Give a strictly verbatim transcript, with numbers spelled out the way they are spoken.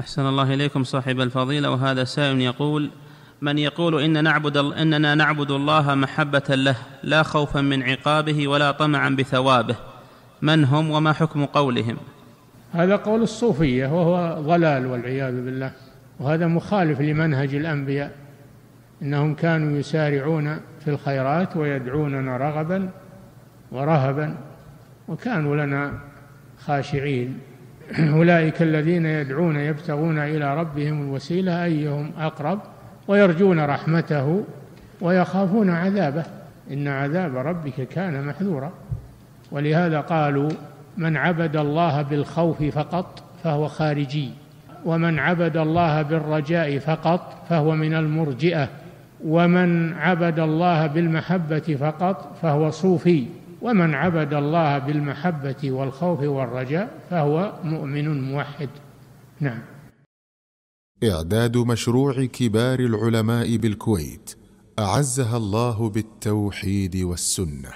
أحسن الله إليكم صاحب الفضيلة. وهذا سائل يقول: من يقول إن نعبد إننا نعبد الله محبة له لا خوفا من عقابه ولا طمعا بثوابه، من هم وما حكم قولهم؟ هذا قول الصوفية وهو ضلال والعياذ بالله، وهذا مخالف لمنهج الأنبياء، إنهم كانوا يسارعون في الخيرات ويدعوننا رغبا ورهبا وكانوا لنا خاشعين. أولئك الذين يدعون يبتغون إلى ربهم الوسيلة أيهم أقرب ويرجون رحمته ويخافون عذابه إن عذاب ربك كان محذورا. ولهذا قالوا: من عبد الله بالخوف فقط فهو خارجي، ومن عبد الله بالرجاء فقط فهو من المرجئة، ومن عبد الله بالمحبة فقط فهو صوفي، ومن عبد الله بالمحبة والخوف والرجاء فهو مؤمن موحد. نعم. إعداد مشروع كبار العلماء بالكويت أعزها الله بالتوحيد والسنة.